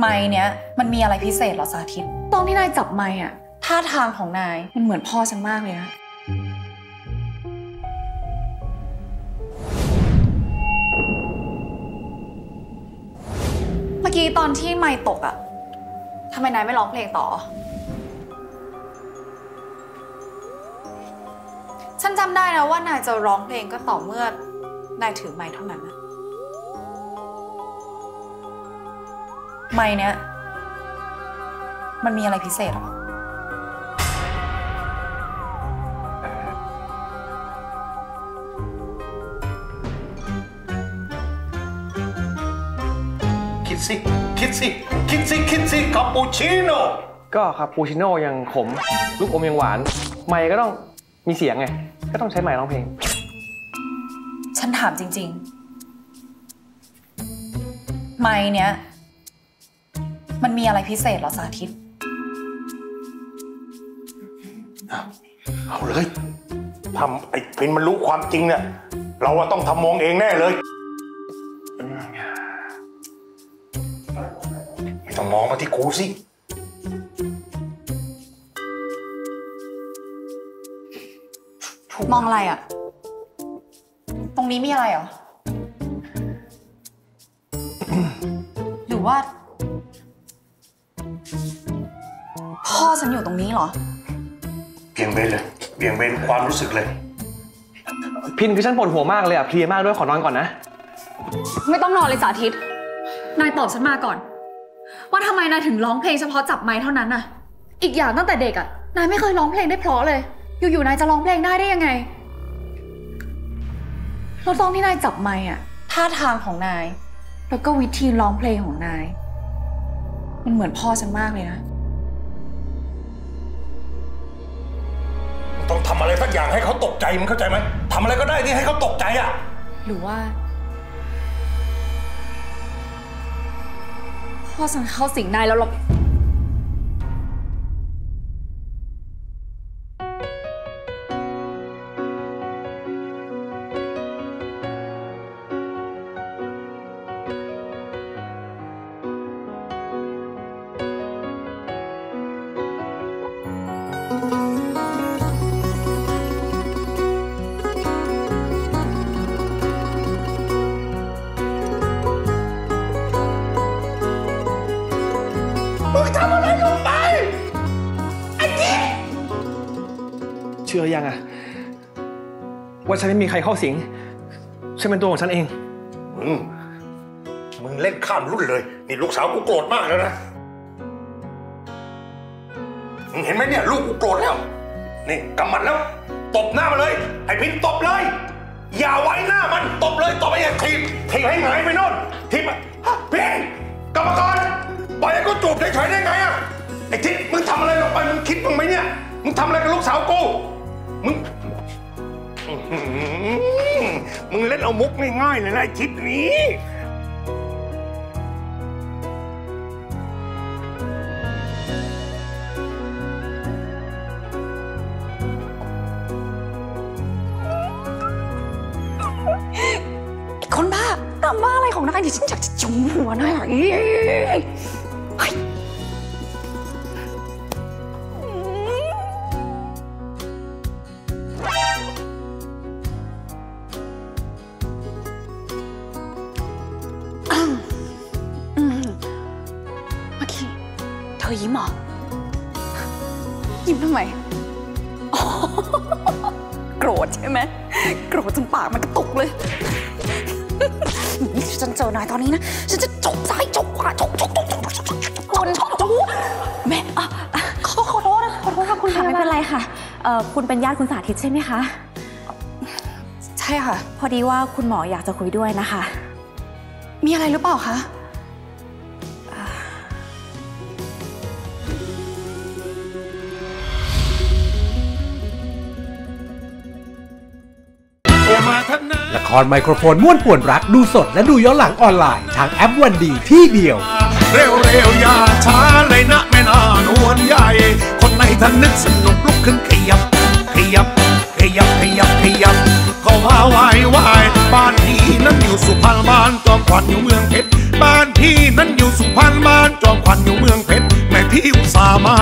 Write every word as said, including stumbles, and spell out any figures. ไม้เนี้ยมันมีอะไรพิเศษหรอสาธิตตอนที่นายจับไม้อะท่าทางของนายมันเหมือนพ่อฉันมากเลยนะเมื่อกี้ตอนที่ไม้ตกอะทำไมนายไม่ร้องเพลงต่อฉันจำได้นะว่านายจะร้องเพลงก็ต่อเมื่อนายถือไม้เท่านั้นนะไม้เนี้ยมันมีอะไรพิเศษหรอคิดสิคิดสิคิดสิคิดสิคาปูชิโน่ก็คาปูชิโน่ยังขมลูกอมยังหวานไม้ก็ต้องมีเสียงไงก็ต้องใช้ไมค์ร้องเพลงฉันถามจริงๆไมค์เนี้ยมันมีอะไรพิเศษหรอสาธิตเอาเลยทำไอ้พินมันรู้ความจริงเนี่ยเราต้องทำมองเองแน่เลยไม่ต้องมองมาที่กูสิมองอะไรอ่ะตรงนี้มีอะไรเหรอ หรือว่าพ่อฉันอยู่ตรงนี้เหรอเบี่ยงเบนเลยเบี่ยงเบนความรู้สึกเลยพินคือฉันปวดหัวมากเลยอ่ะเพลียมากด้วยขอนอนก่อนนะไม่ต้องนอนเลยสาธิตนายตอบฉันมาก่อนว่าทำไมนายถึงร้องเพลงเฉพาะจับไม้เท่านั้นน่ะอีกอย่างตั้งแต่เด็กอ่ะนายไม่เคยร้องเพลงได้เพราะเลยอยู่ๆนายจะร้องเพลงได้ได้ยังไงแล้วตอนที่นายจับไมค์อ่ะท่าทางของนายแล้วก็วิธีร้องเพลงของนายมันเหมือนพ่อฉันมากเลยนะต้องทำอะไรสักอย่างให้เขาตกใจมึงเข้าใจไหมทำอะไรก็ได้ที่ให้เขาตกใจอ่ะหรือว่าพ่อฉันเข้าสิงนายแล้วหรอเชื่อยังอะว่าฉันไม่มีใครเข้าสิงฉันเป็นตัวของฉันเองอืมมึงเล่นข้ามรุ่นเลยนี่ลูกสาวกูโกรธมากแล้วนะมึงเห็นไหมเนี่ยลูกกูโกรธแล้วนี่กำมันแล้วตบหน้ามันเลยไอ้พินตบเลยอย่าไว้หน้ามันตบเลยตบไปอย่างทีมทีมให้หายไปโน่นทีมพินกรรมการปล่อยก็จูบได้เฉยได้ไงอะไอ้ทิศมึงทำอะไรลงไปมึงคิดมึงไหมเนี่ยมึงทำอะไรกับลูกสาวกูมึงมึงเล่นเอามุกง่ายๆเลยนะไอ้ทิศนี้ไอ้คนบ้าทำบ้าอะไรของนายเดี๋ยวฉันอยากจะจุ่มหัวนายเธอยิ้มหรอยิ้มทำไมโกรธใช่ไหมโกรธจนปากมันกระตุกเลยฉันเจอนายตอนนี้นะฉันจะจกซ้ายจกขวาจกจกจกจกจกจกคนชอบจู๊แม่ขอขอโทษนะขอโทษค่ะคุณค่ะไม่เป็นไรค่ะคุณเป็นญาติคุณสาธิตใช่ไหมคะใช่ค่ะพอดีว่าคุณหมออยากจะคุยด้วยนะคะมีอะไรหรือเปล่าคะละครไมโครโฟนม่วนป่วนรักดูสดและดูย้อนหลังออนไลน์ทางแอปวันดีที่เดียวเร็วๆอย่าช้าเลยนะแม่นานวลใหญ่คนในทันนึกสนุกลุกขึ้นขยับขยับขยับขยับขยับเขาพาวายวายบ้านพี่นั้นอยู่สุพรรณบ้านจอมขวัญอยู่เมืองเพชรบ้านพี่นั้นอยู่สุพรรณบ้านจอม มา